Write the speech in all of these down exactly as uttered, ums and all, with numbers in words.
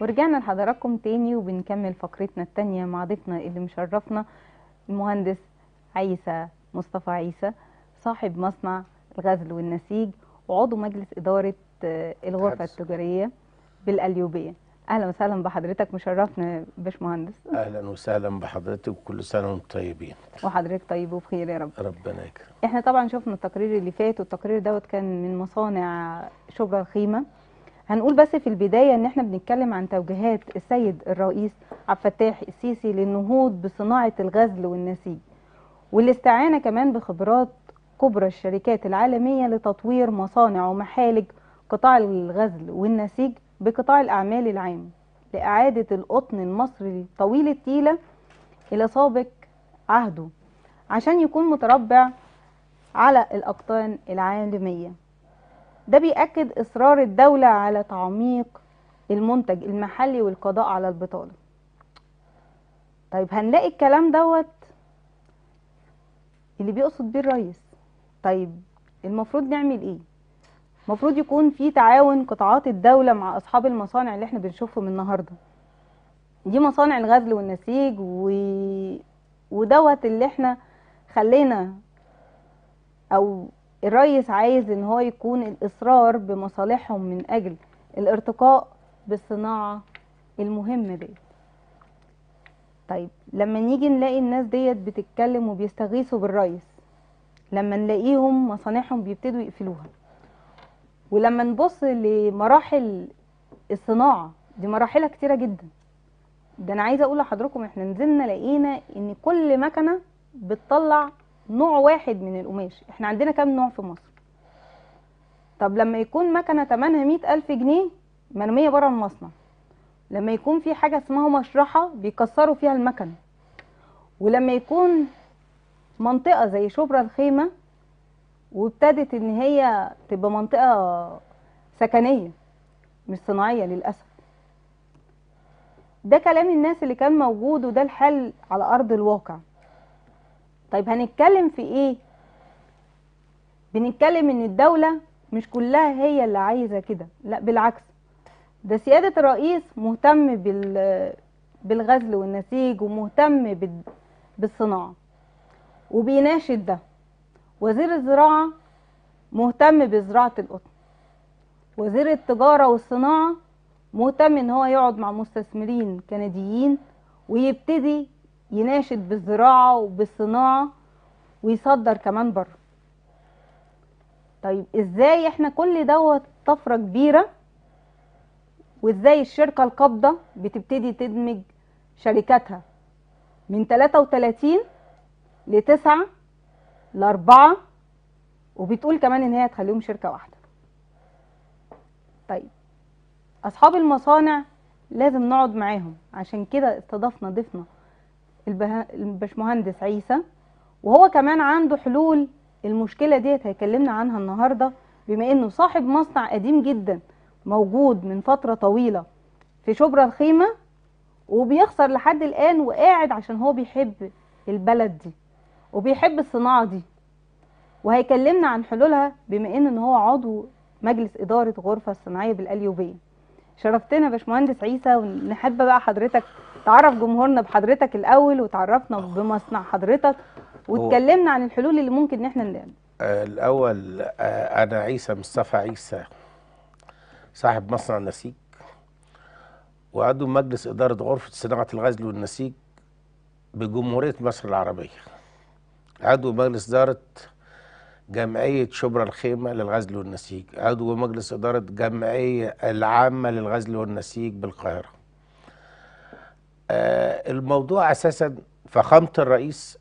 ورجعنا لحضراتكم تاني وبنكمل فقرتنا التانية مع ضيفنا اللي مشرفنا المهندس عيسى مصطفى عيسى، صاحب مصنع الغزل والنسيج وعضو مجلس إدارة الغرفة التجارية بالقليوبية. أهلا وسهلا بحضرتك، مشرفنا باشمهندس. أهلا وسهلا بحضرتك وكل سنة وانتم طيبين. وحضرتك طيب وبخير يا رب. ربنا يكرمك. احنا طبعا شفنا التقرير اللي فات، والتقرير دوت كان من مصانع شبرا الخيمة. هنقول بس في البداية ان احنا بنتكلم عن توجيهات السيد الرئيس عبد الفتاح السيسي للنهوض بصناعة الغزل والنسيج، والاستعانة كمان بخبرات كبرى الشركات العالمية لتطوير مصانع ومحالج قطاع الغزل والنسيج بقطاع الأعمال العام لإعادة القطن المصري طويل التيلة إلى سابق عهده عشان يكون متربع على الأقطان العالمية. ده بيأكد إصرار الدولة على تعميق المنتج المحلي والقضاء على البطالة. طيب هنلاقي الكلام دوت اللي بيقصد بيه الرئيس. طيب المفروض نعمل إيه؟ المفروض يكون في تعاون قطاعات الدولة مع أصحاب المصانع اللي احنا بنشوفهم النهاردة دي، مصانع الغزل والنسيج و... ودوت اللي احنا خلينا أو الرئيس عايز ان هو يكون الإصرار بمصالحهم من أجل الارتقاء بالصناعة المهمة دي. طيب لما نيجي نلاقي الناس ديت بتتكلم وبيستغيثوا بالرئيس، لما نلاقيهم مصانعهم بيبتدوا يقفلوها، ولما نبص لمراحل الصناعه دي مراحلها كتيره جدا. ده انا عايزه اقول لحضراتكم احنا نزلنا لقينا ان كل مكنه بتطلع نوع واحد من القماش. احنا عندنا كام نوع في مصر؟ طب لما يكون مكنه ثمنها مئة ألف جنيه مرميه بره المصنع، لما يكون في حاجه اسمها مشرحه بيكسروا فيها المكنه، ولما يكون منطقه زي شبرا الخيمه وابتدت ان هي تبقى منطقه سكنيه مش صناعيه للاسف. ده كلام الناس اللي كان موجود وده الحل على ارض الواقع. طيب هنتكلم في ايه؟ بنتكلم ان الدوله مش كلها هي اللي عايزه كده، لا بالعكس، ده سياده الرئيس مهتم بالغزل والنسيج ومهتم بالصناعه وبيناشد ده. وزير الزراعة مهتم بزراعة القطن، وزير التجارة والصناعة مهتم ان هو يقعد مع مستثمرين كنديين ويبتدي يناشد بالزراعة وبالصناعة ويصدر كمان بره. طيب ازاي احنا كل دوت طفرة كبيرة، وازاي الشركة القابضة بتبتدي تدمج شركاتها من ثلاثة وثلاثين لتسعة لأربعة، وبتقول كمان ان هي هتخليهم شركة واحدة. طيب أصحاب المصانع لازم نقعد معاهم، عشان كده استضفنا ضيفنا الباشمهندس عيسى، وهو كمان عنده حلول المشكلة ديت هيكلمنا عنها النهاردة، بما انه صاحب مصنع قديم جدا موجود من فترة طويلة في شبرا الخيمة وبيخسر لحد الآن وقاعد عشان هو بيحب البلد دي وبيحب الصناعة دي، وهيكلمنا عن حلولها بما ان هو عضو مجلس إدارة غرفة الصناعية بالقليوبية. شرفتنا باشمهندس عيسى، ونحب بقى حضرتك تعرف جمهورنا بحضرتك الأول، وتعرفنا بمصنع حضرتك وتكلمنا عن الحلول اللي ممكن ان احنا نلاقيها. الأول أنا عيسى مصطفى عيسى، صاحب مصنع النسيج وعضو مجلس إدارة غرفة صناعة الغزل والنسيج بجمهورية مصر العربية، عضو مجلس إدارة جمعية شبرا الخيمة للغزل والنسيج، عضو مجلس إدارة الجمعية العامة للغزل والنسيج بالقاهرة. آه الموضوع أساسا فخامة الرئيس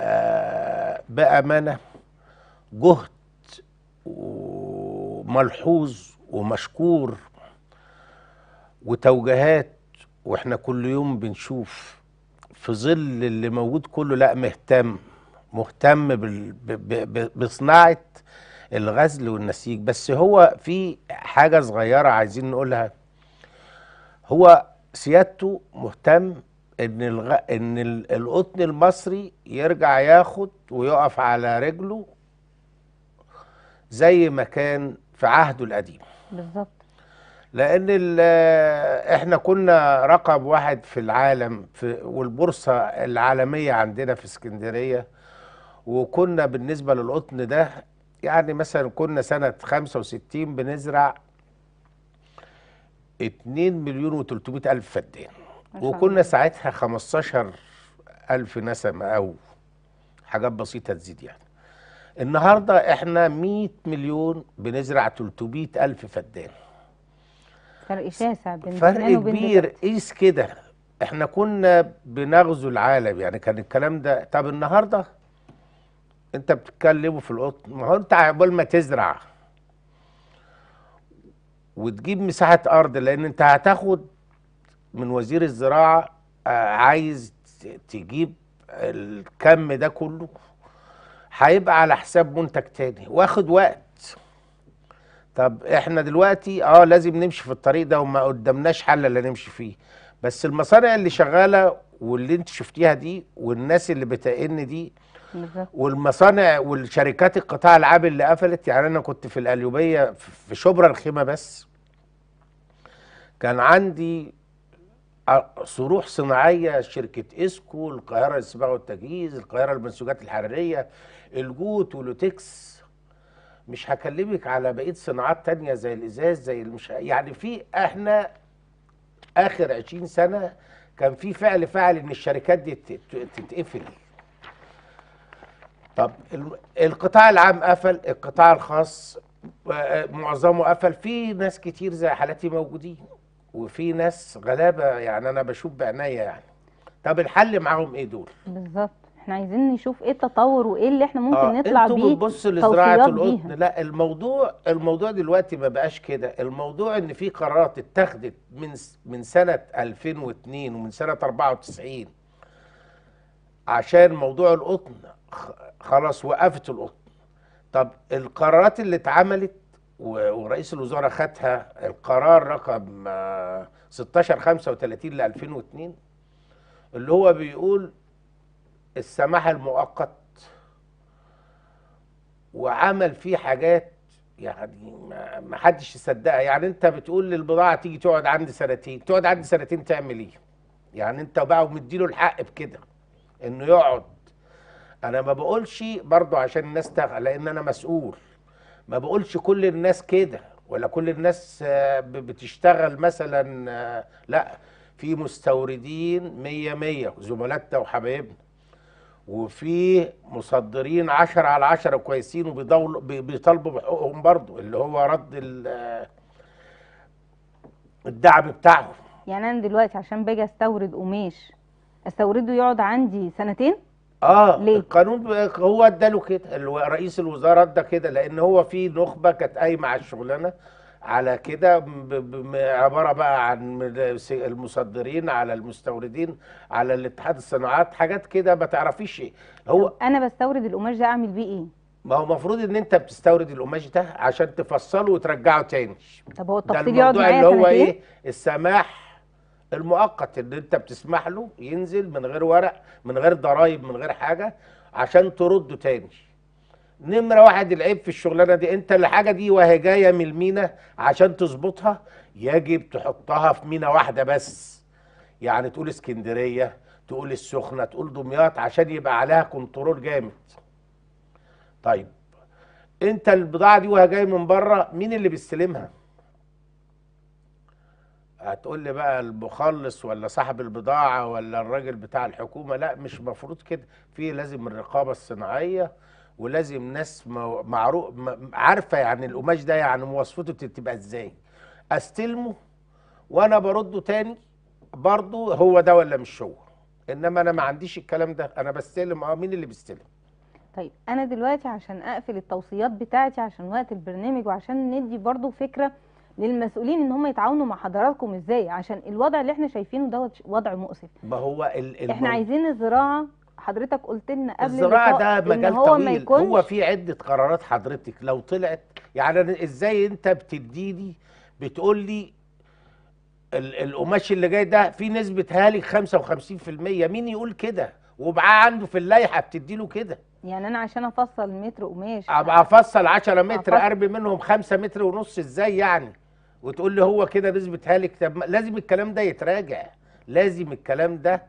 آه بأمانة جهد وملحوظ ومشكور وتوجيهات، وإحنا كل يوم بنشوف في ظل اللي موجود كله لا مهتم مهتم بصناعة الغزل والنسيج. بس هو في حاجة صغيرة عايزين نقولها، هو سيادته مهتم ان الغ... ان القطن المصري يرجع ياخد ويقف على رجله زي ما كان في عهده القديم بالظبط، لأن احنا كنا رقم واحد في العالم في والبورصة العالمية عندنا في اسكندرية، وكنا بالنسبة للقطن ده يعني مثلا كنا سنة خمسة وستين بنزرع اتنين مليون وتلتمية ألف فدان، وكنا ساعتها خمستاشر ألف نسمة أو حاجات بسيطة تزيد يعني. النهاردة احنا مية مليون بنزرع تلتمية ألف فدان، فرق شاسع بين فرق كبير. قيس كده احنا كنا بنغزو العالم يعني، كان الكلام ده. طب النهارده انت بتتكلموا في القطن، ما هو انت عقبال ما تزرع وتجيب مساحه ارض، لان انت هتاخد من وزير الزراعه عايز تجيب الكم ده كله، هيبقى على حساب منتج تاني واخد وقت. طب احنا دلوقتي اه لازم نمشي في الطريق ده وما قدامناش حل اللي نمشي فيه، بس المصانع اللي شغاله واللي انت شفتيها دي والناس اللي بتأن دي والمصانع والشركات القطاع العام اللي قفلت. يعني انا كنت في القليوبيه في شبرا الخيمه، بس كان عندي صروح صناعيه، شركه اسكو، القاهره الصباغة والتجهيز، القاهره المنسوجات الحراريه، الجوت ولوتكس، مش هكلمك على بقيه صناعات تانية زي الازاز زي المش... يعني في احنا اخر عشرين سنة كان في فعل فعل ان الشركات دي تتقفل. طب القطاع العام قفل، القطاع الخاص معظمه قفل، في ناس كتير زي حالاتي موجودين وفي ناس غلابه يعني انا بشوف بعناية يعني. طب الحل معاهم ايه دول؟ بالظبط احنا عايزين نشوف ايه التطور وايه اللي احنا ممكن آه نطلع بيه. انتوا بتبصوا لزراعه القطن، لا الموضوع الموضوع دلوقتي ما بقاش كده، الموضوع ان في قرارات اتخذت من من سنه ألفين واتنين ومن سنه أربعة وتسعين عشان موضوع القطن، خلاص وقفت القطن. طب القرارات اللي اتعملت ورئيس الوزراء خدها، القرار رقم ستاشر خمسة وتلاتين ل ألفين واتنين اللي هو بيقول السماح المؤقت، وعمل فيه حاجات يعني ما حدش يصدقها. يعني انت بتقول للبضاعه تيجي تقعد عندي سنتين، تقعد عندي سنتين تعمل ايه؟ يعني انت بقى ومديله الحق بكده انه يقعد. انا ما بقولش برضه عشان الناس تغ... لان انا مسؤول، ما بقولش كل الناس كده ولا كل الناس بتشتغل مثلا، لا في مستوردين مية مية زملاتنا وحبايبنا، وفي مصدرين عشرة على عشرة كويسين وبيطالبوا بحقوقهم برضو اللي هو رد الدعم بتاعهم. يعني انا دلوقتي عشان باجي استورد قماش استورده يقعد عندي سنتين؟ اه ليه؟ القانون هو اداله كده، رئيس الوزراء ادى كده، لان هو في نخبه كانت قايمه على الشغلانه على كده، عباره بقى عن المصدرين على المستوردين على الاتحاد الصناعات، حاجات كده ما تعرفيش ايه. هو انا بستورد القماش ده اعمل بيه ايه؟ ما هو المفروض ان انت بتستورد القماش ده عشان تفصله وترجعه تاني. طب هو التفصيل يقعد معايا سنتين؟ ده الموضوع اللي هو ايه؟ السماح المؤقت، ان انت بتسمح له ينزل من غير ورق من غير ضرايب من غير حاجه عشان ترده تاني. نمرة واحد العيب في الشغلانة دي، انت الحاجة دي وهي جاية من المينا عشان تظبطها يجب تحطها في مينا واحدة بس، يعني تقول اسكندرية تقول السخنة تقول دمياط عشان يبقى عليها كنترول جامد. طيب انت البضاعة دي وهي جاية من بره مين اللي بيستلمها؟ هتقول لي بقى المخلص ولا صاحب البضاعة ولا الراجل بتاع الحكومة؟ لا مش مفروض كده، في لازم الرقابة الصناعية ولازم ناس معروف عارفه يعني القماش ده يعني مواصفته بتبقى ازاي، استلمه وانا برده تاني برضه هو ده ولا مش هو. انما انا ما عنديش الكلام ده، انا بستلم اه مين اللي بيستلم. طيب انا دلوقتي عشان اقفل التوصيات بتاعتي عشان وقت البرنامج وعشان ندي برضه فكره للمسؤولين ان هم يتعاونوا مع حضراتكم ازاي، عشان الوضع اللي احنا شايفينه ده وضع مؤسف. ما هو ال احنا عايزين الزراعه، حضرتك قلت لنا قبل الزراعه ده مجال هو طويل، هو في عده قرارات حضرتك لو طلعت يعني. ازاي انت بتديني بتقول لي القماش اللي جاي ده في نسبه هالك خمسة وخمسين في المية؟ مين يقول كده ومعاه عنده في اللائحه بتدي له كده؟ يعني انا عشان افصل متر قماش ابقى افصل عشرة متر ارمي منهم خمسة متر ونص ازاي يعني؟ وتقول لي هو كده نسبه هالك. طب لازم الكلام ده يتراجع، لازم الكلام ده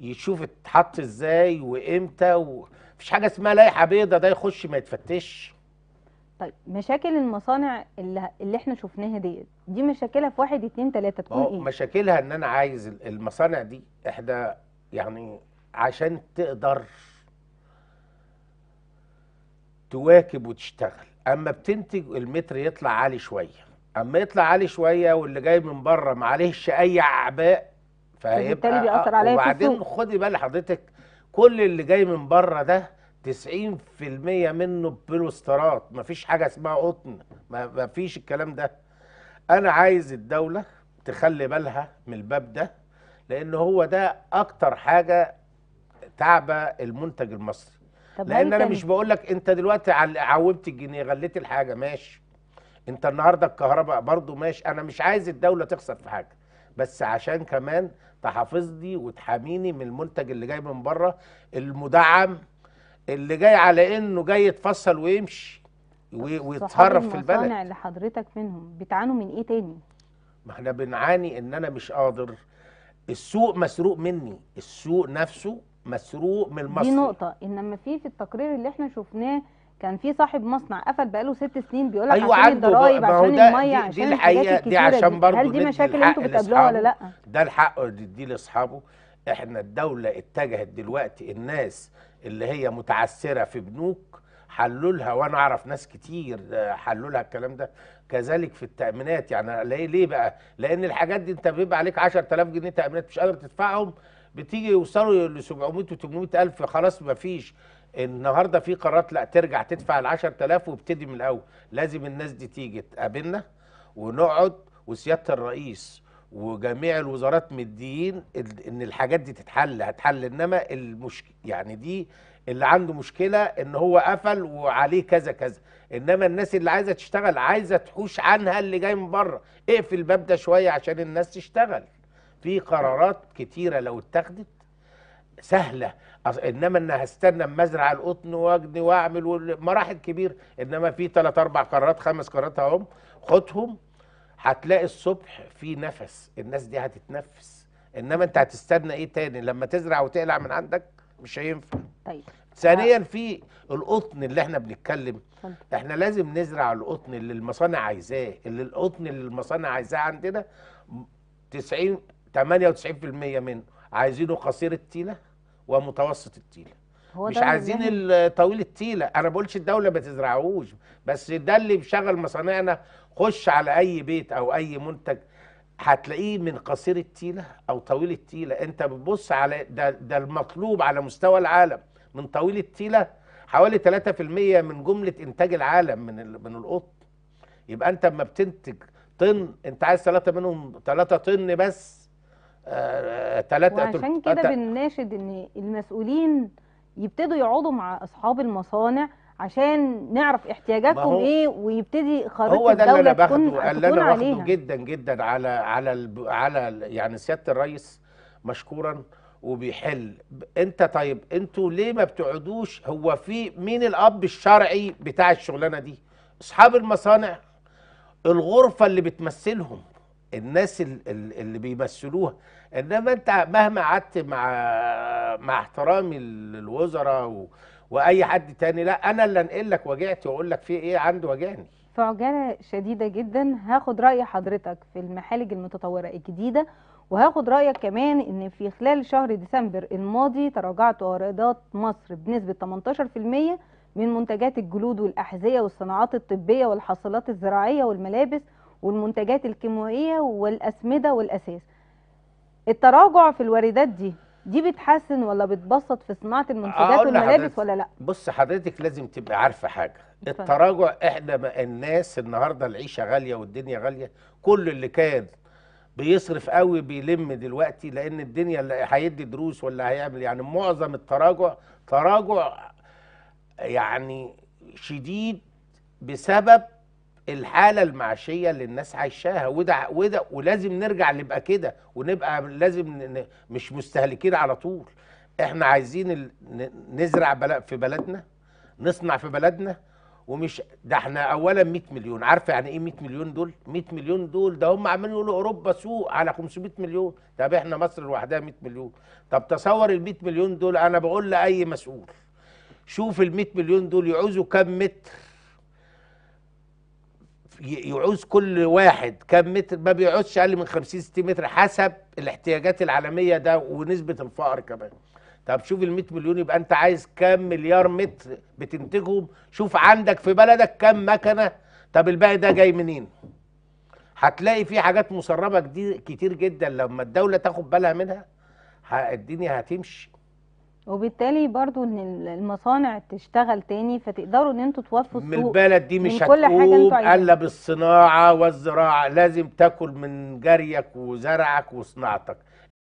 يشوف اتحط ازاي وامتى، ومفيش حاجه اسمها لائحه بيضاء ده يخش ما يتفتش. طيب مشاكل المصانع اللي, اللي احنا شفناها دي دي مشاكلها في واحد اتنين تلاته تكون ايه؟ مشاكلها ان انا عايز المصانع دي احنا يعني عشان تقدر تواكب وتشتغل، اما بتنتج المتر يطلع عالي شويه، اما يطلع عالي شويه واللي جاي من بره معلهش اي اعباء فهيبقى بيأثر عليا. وبعدين خدي بال حضرتك كل اللي جاي من بره ده تسعين في المية منه بلوسترات، مفيش حاجه اسمها قطن، مفيش الكلام ده. انا عايز الدوله تخلي بالها من الباب ده، لان هو ده اكتر حاجه تعبه المنتج المصري. لان انا مش بقول لك انت دلوقتي عوبت الجنيه غليت الحاجه ماشي، انت النهارده الكهرباء برضو ماشي، انا مش عايز الدوله تخسر في حاجه، بس عشان كمان تحافظني وتحاميني من المنتج اللي جاي من بره المدعم اللي جاي على انه جاي يتفصل ويمشي ويتصرف في البلد. المصانع اللي حضرتك منهم بتعانوا من ايه تاني؟ ما احنا بنعاني ان انا مش قادر، السوق مسروق مني، السوق نفسه مسروق من المصري. دي نقطة، انما في في التقرير اللي احنا شفناه كان في صاحب مصنع قفل بقاله ست سنين بيقول لك أيوة عشان الضرايب عشان المية عشان الحاجات دي، عشان برضه هل دي مشاكل انتوا بتقابلوها ولا لا؟ ده الحق دي لاصحابه. احنا الدولة اتجهت دلوقتي الناس اللي هي متعسرة في بنوك حلوا لها، وانا اعرف ناس كتير حلوا لها الكلام ده، كذلك في التأمينات. يعني ليه بقى؟ لان الحاجات دي انت بيبقى عليك عشرة آلاف جنيه تأمينات مش قادر تدفعهم، بتيجي يوصلوا ل سبعمية وتمنمية ألف خلاص مفيش. النهارده في قرارات لا ترجع تدفع ال عشرة آلاف وابتدي من الاول. لازم الناس دي تيجي تقابلنا ونقعد، وسياده الرئيس وجميع الوزارات مديين ان الحاجات دي تتحل هتحل، انما المشكله يعني دي اللي عنده مشكله ان هو قفل وعليه كذا كذا، انما الناس اللي عايزه تشتغل عايزه تحوش عنها اللي جاي من بره، اقفل الباب ده شويه عشان الناس تشتغل. في قرارات كتيره لو اتخذت سهله، انما ان هستنى مزرعه القطن واجني واعمل مراحل كبيره، انما في ثلاث اربع قرارات خمس قرارات اهم خدهم هتلاقي الصبح في نفس، الناس دي هتتنفس، انما انت هتستنى ايه تاني لما تزرع وتقلع من عندك؟ مش هينفع. طيب ثانيا في القطن اللي احنا بنتكلم، احنا لازم نزرع القطن اللي المصانع عايزاه، اللي القطن اللي المصانع عايزاه عندنا تسعين تمانية وتسعين في المية منه عايزينه قصير التيله ومتوسط التيله، مش عايزين طويل التيله. انا بقولش الدوله ما تزرعوش، بس ده اللي بيشغل مصانعنا. خش على اي بيت او اي منتج هتلاقيه من قصير التيله او طويل التيله، انت بتبص على ده, ده المطلوب على مستوى العالم. من طويل التيله حوالي تلاتة في المية من جمله انتاج العالم من من القطن، يبقى انت اما بتنتج طن انت عايز ثلاثه منهم ثلاثه طن بس آه تلاتة. وعشان كده بنناشد ان المسؤولين يبتدوا يقعدوا مع اصحاب المصانع عشان نعرف احتياجاتهم ايه، ويبتدي خريطه الدوله تكون عليها. هو ده اللي انا باخده جدا جدا على على ال على ال يعني سياده الرئيس مشكورا وبيحل. انت طيب انتوا ليه ما بتقعدوش؟ هو في مين الاب الشرعي بتاع الشغلانه دي؟ اصحاب المصانع، الغرفه اللي بتمثلهم، الناس اللي بيمثلوها. انما انت مهما قعدت مع مع احترامي للوزراء و... واي حد تاني، لا انا اللي انقل لك وجعتي واقول لك في ايه عنده وجعني. في عجاله شديده جدا هاخد راي حضرتك في المعالج المتطوره الجديده، وهاخد رايك كمان ان في خلال شهر ديسمبر الماضي تراجعت واردات مصر بنسبه تمنتاشر في المية من منتجات الجلود والاحذيه والصناعات الطبيه والحاصلات الزراعيه والملابس والمنتجات الكيماويه والاسمده والاساس. التراجع في الواردات دي دي بتحسن ولا بتبسط في صناعه المنتجات والملابس ولا لا؟ بص حضرتك لازم تبقى عارفه حاجه، التراجع احنا الناس النهارده العيشه غاليه والدنيا غاليه، كل اللي كان بيصرف قوي بيلم دلوقتي، لان الدنيا اللي هيدي دروس ولا هيعمل يعني معظم التراجع تراجع يعني شديد بسبب الحاله المعيشيه اللي الناس عايشاها، وده وده ولازم نرجع نبقى كده ونبقى لازم مش مستهلكين على طول. احنا عايزين نزرع في بلدنا، نصنع في بلدنا، ومش ده احنا اولا مية مليون، عارفه يعني ايه مية مليون دول؟ مية مليون دول ده هم عمالين يقولوا اوروبا سوق على خمسمية مليون، طب احنا مصر لوحدها مية مليون، طب تصور ال مية مليون دول. انا بقول لاي مسؤول شوف ال مية مليون دول يعوزوا كام متر، يعوز كل واحد كام متر، ما بيعوزش اقل من خمسين ستين متر حسب الاحتياجات العالميه ده ونسبه الفقر كمان. طب شوف ال مية مليون يبقى انت عايز كام مليار متر بتنتجهم، شوف عندك في بلدك كام مكنه، طب الباقي ده جاي منين؟ هتلاقي في حاجات مسربه كتير جدا لما الدوله تاخد بالها منها الدنيا هتمشي. وبالتالي برضو ان المصانع تشتغل تاني فتقدروا ان انتوا توفوا السوق. من البلد دي مش هتقوم الا بالصناعه والزراعه، لازم تاكل من جريك وزرعك وصناعتك.